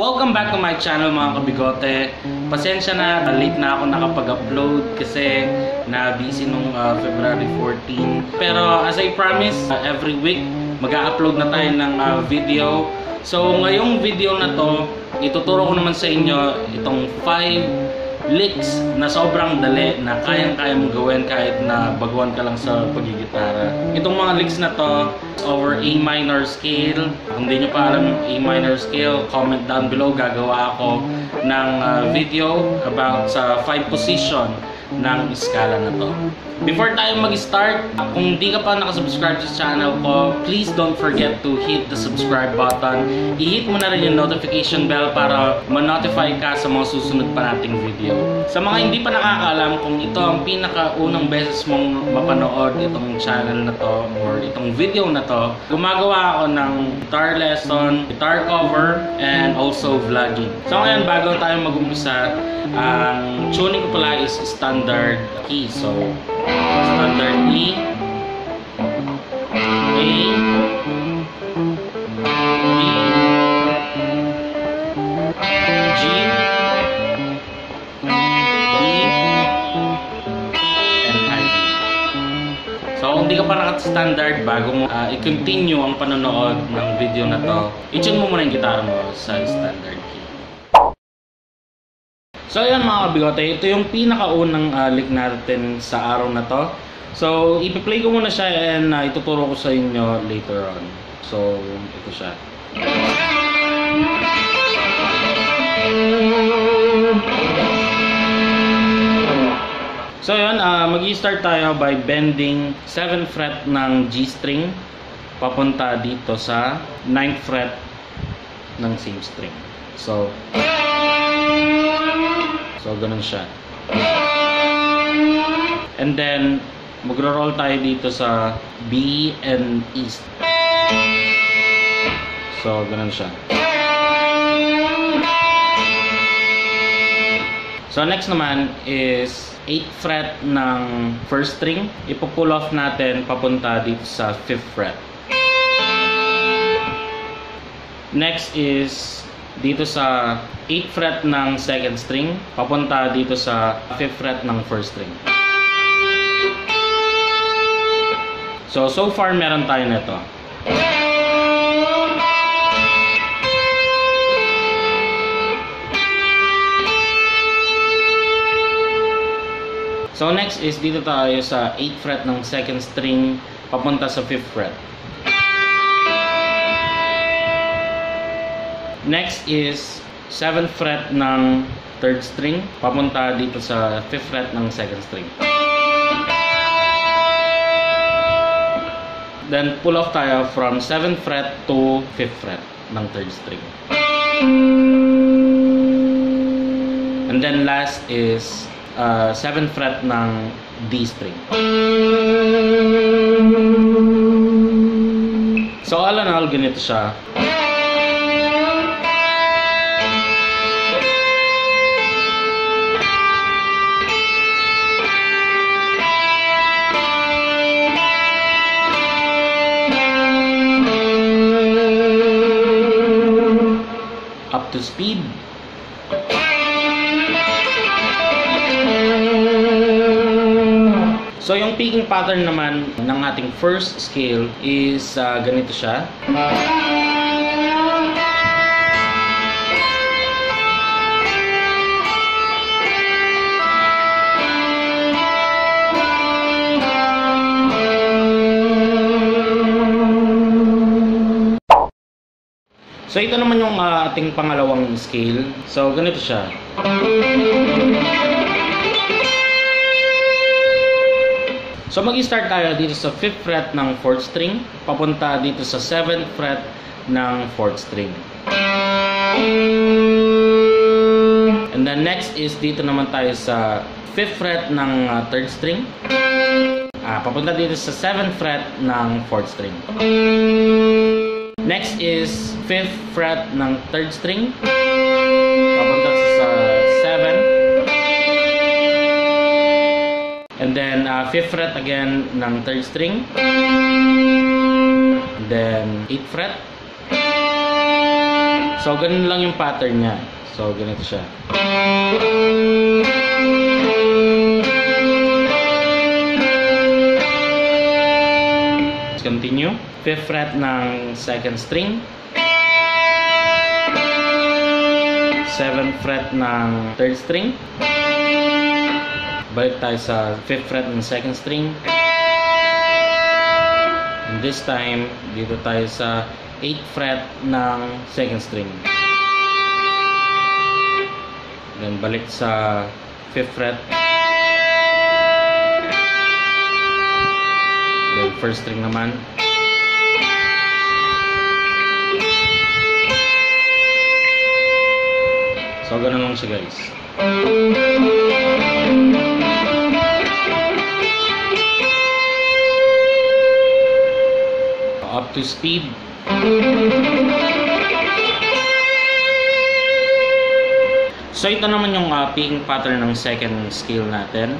Welcome back to my channel mga kabigote. Pasensya na, late na ako nakapag-upload kasi na-busy nung February 14. Pero as I promised, every week mag-upload na tayo ng video. So ngayong video na to, ituturo ko naman sa inyo itong 5 licks na sobrang dali na kayang-kaya mong gawin kahit na baguhan ka lang sa pagigitara. Itong mga licks na to over A minor scale. Kung di nyo pa alam A minor scale, comment down below. Gagawa ako ng video about sa 5 position ng iskala na to. Before tayo mag-start, kung di ka pa nakasubscribe sa channel ko, please don't forget to hit the subscribe button. I-hit mo na rin yung notification bell para ma-notify ka sa mga susunod pa nating video. Sa mga hindi pa nakakaalam, kung ito ang pinakaunang beses mong mapanood itong channel na to or itong video na to, gumagawa ako ng guitar lesson, guitar cover, and also vlogging. So ngayon, bago tayo mag-umpisa, ang tuning ko pala is standard key. So standard E, A, B, G, D, and I. So kung di ka pa naka-standard, bago mo i-continue ang panonood ng video na to, i-tune mo muna yung gitara mo sa standard key. So ayan mga kabigote, ito yung pinakaunang lick natin sa araw na to. So ipi-play ko muna siya and ituturo ko sa inyo later on. So ito siya. So ayan, mag-i-start tayo by bending 7th fret ng G string papunta dito sa 9th fret ng same string. So ganun siya. And then magro-roll tayo dito sa B and E. So ganun siya. So next naman is 8th fret ng first string. Ipo-pull off natin papunta dito sa 5th fret. Next is dito sa 8th fret ng 2nd string papunta dito sa 5th fret ng 1st string. So far meron tayo nito. So next is dito tayo sa 8th fret ng 2nd string papunta sa 5th fret. Next is 7th fret ng 3rd string papunta dito sa 5th fret ng 2nd string. Then pull off tayo from 7th fret to 5th fret ng 3rd string. And then last is 7th fret ng D string. So all in all, ganito siya. Up to speed. So yung picking pattern naman ng ating first scale is ganito siya. So ito naman yung ating pangalawang scale. So ganito siya. So mag-i-start tayo dito sa 5th fret ng 4th string papunta dito sa 7th fret ng 4th string. And then next is dito naman tayo sa 5th fret ng 3rd string papunta dito sa 7th fret ng 4th string. Next is 5th fret ng 3rd string papunta sa 7. And then 5th fret again ng 3rd string. And then 8th fret. So, ganun lang yung pattern niya. So, ganito siya. Let's continue. 5th fret ng 2nd string. 7th fret ng 3rd string. Balik tayo sa 5th fret ng 2nd string. And this time, dito tayo sa 8th fret ng 2nd string. Then balik sa 5th fret. Then 1st string naman. So ganun lang siya, guys. Up to speed. So ito naman yung picking pattern ng 2nd scale natin.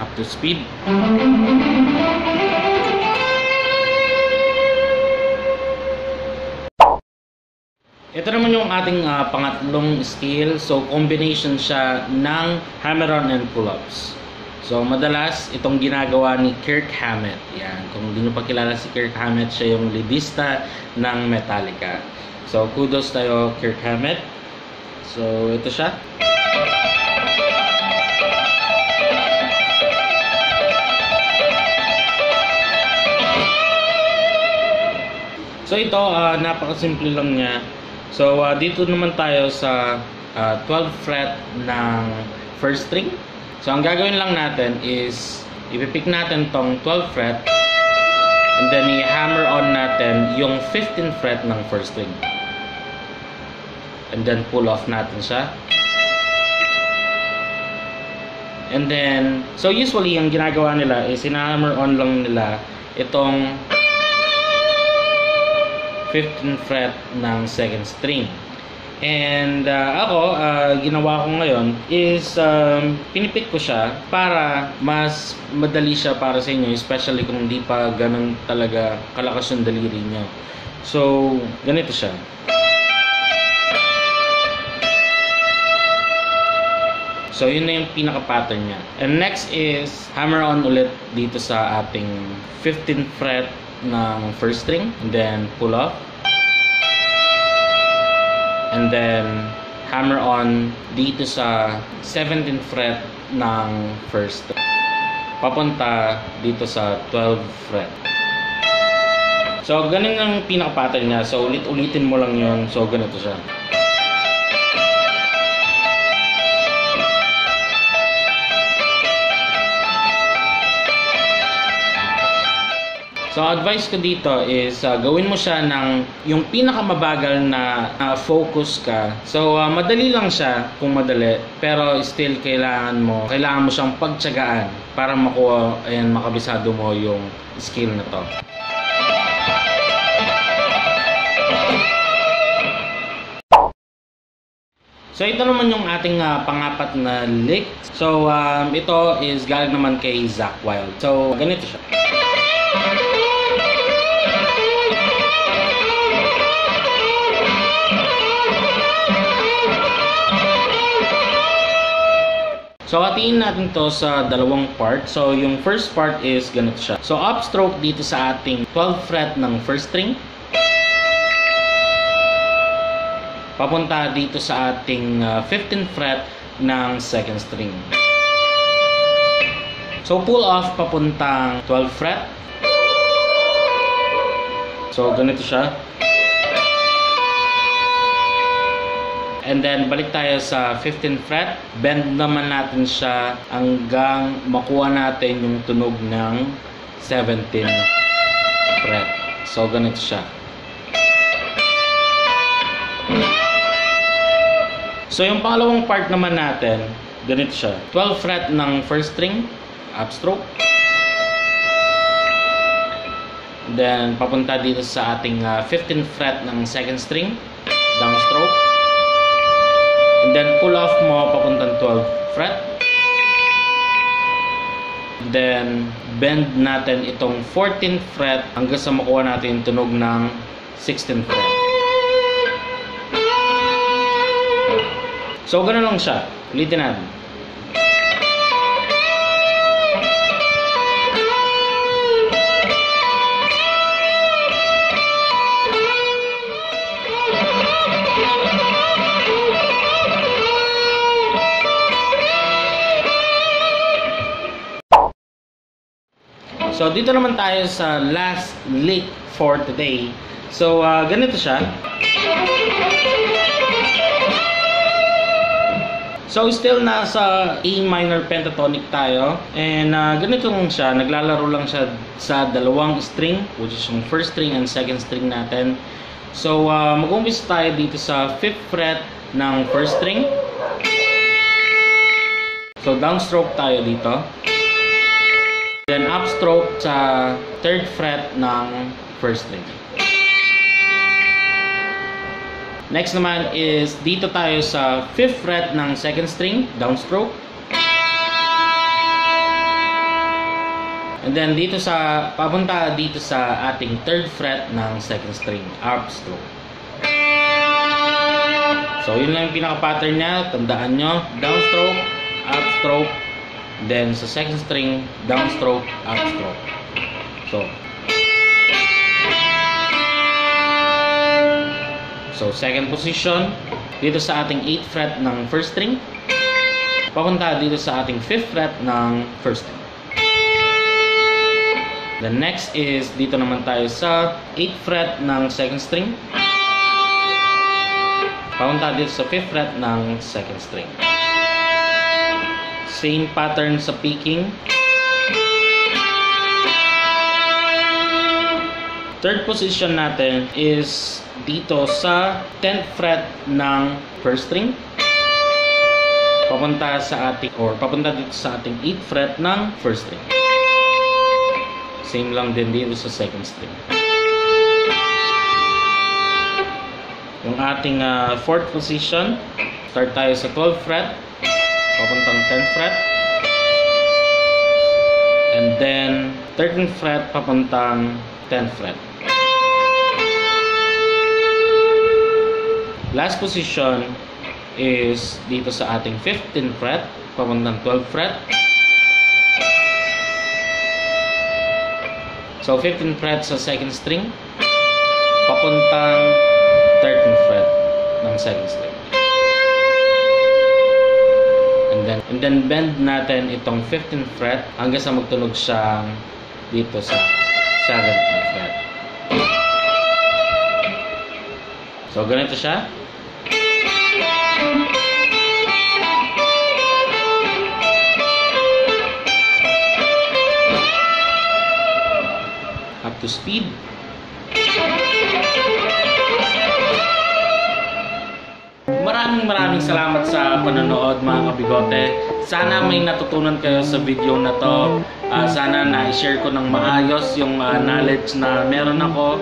Up to speed. Ito naman yung ating pangatlong scale. So combination siya ng hammer-on and pull-ups. So, madalas, itong ginagawa ni Kirk Hammett. Yan. Kung hindi nyo pa kilala si Kirk Hammett, siya yung leadista ng Metallica. So, kudos tayo, Kirk Hammett. So, ito siya. So, ito, napakasimple lang niya. So, dito naman tayo sa 12th fret ng 1st string. So, ang gagawin lang natin is ipipick natin tong 12th fret and then i-hammer on natin yung 15th fret ng 1st string. And then pull off natin siya. And then, so usually ang ginagawa nila is ina-hammer on lang nila itong 15th fret ng 2nd string. And ako, ginawa ko ngayon is pinipit ko siya para mas madali siya para sa inyo, especially kung hindi pa ganun talaga kalakas yung daliri nyo. So, ganito siya. So, yun na yung pinaka-pattern niya. And next is hammer on ulit dito sa ating 15th fret ng 1st string. And then, pull off. And then, hammer on dito sa 17th fret ng 1st string. Papunta dito sa 12th fret. So, ganun ang pinaka-pattern niya. So, ulit-ulitin mo lang yun. So, ganito siya. So, advice ko dito is gawin mo siya ng yung pinakamabagal na focus ka. So, madali lang siya kung madali. Pero still, kailangan mo siyang pagtiyagaan para makuha and makabisado mo yung skill na to. So, ito naman yung ating pang-apat na lick. So, ito is galing naman kay Zach Wild. So, ganito siya. So, hatiin natin to sa dalawang part. So, yung first part is ganito siya. So, upstroke dito sa ating 12th fret ng 1st string. Papunta dito sa ating 15th fret ng 2nd string. So, pull off papuntang 12th fret. So, ganito siya. And then, balik tayo sa 15th fret. Bend naman natin siya hanggang makuha natin yung tunog ng 17th fret. So, ganito siya. So, yung pangalawang part naman natin, ganito siya. 12th fret ng 1st string, upstroke. Then, papunta dito sa ating 15th fret ng 2nd string, downstroke. And then, pull off mo papuntang 12th fret. Then, bend natin itong 14th fret hanggang sa makuha natin tunog ng 16th fret. So, ganun lang siya. Ulitin natin. So, dito naman tayo sa last lick for today. So, ganito siya. So, still nasa A minor pentatonic tayo. And ganito lang siya. Naglalaro lang siya sa dalawang string, which is yung first string and second string natin. So, mag-umpisa tayo dito sa 5th fret ng first string. So, downstroke tayo dito. Then upstroke sa 3rd fret ng 1st string. Next naman is dito tayo sa 5th fret ng 2nd string, downstroke. And then dito sa papunta dito sa ating 3rd fret ng 2nd string, upstroke. So yun lang yung pinaka-pattern niya, tandaan nyo, downstroke, upstroke. Then sa second string, downstroke, upstroke. So second position dito sa ating 8th fret ng first string, papunta dito sa ating 5th fret ng first string. The next is dito naman tayo sa 8th fret ng second string, papunta dito sa 5th fret ng second string. Same pattern sa picking. Third position natin is dito sa 10th fret ng first string, papunta dito sa ating 8th fret ng first string. Same lang din dito sa second string. Yung ating fourth position, start tayo sa 12th fret, papuntang 10th fret, and then 13th fret papuntang 10th fret. Last position is dito sa ating 15th fret papuntang 12th fret. So 15th fret sa 2nd string papuntang 13th fret ng 2nd string. And then bend natin itong 15th fret hanggang sa magtunog siyang dito sa 7th fret. So ganito siya. Up to speed. Maraming salamat sa panonood mga kabigote. Sana may natutunan kayo sa video na to. Sana na-share ko ng maayos yung knowledge na meron ako.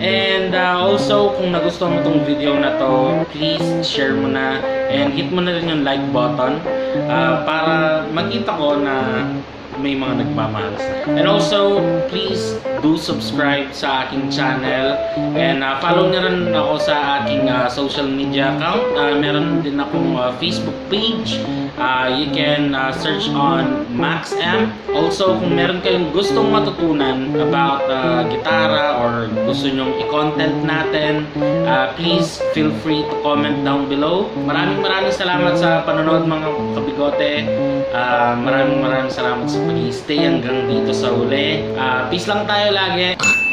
And also kung nagustuhan mo tong video na to, please share mo na. And hit mo na rin yung like button para makita ko na may mga nagmamahal. And also please do subscribe sa aking channel. And follow na rin ako sa aking social media account. Meron din akong Facebook page. You can search on Max M. Also kung meron kayong gustong matutunan about gitara or gusto nyong i-content natin, please feel free to comment down below. Maraming salamat sa panonood mga kabigote. Maraming salamat sa pag-i-stay hanggang dito sa huli. Peace lang tayo lagi.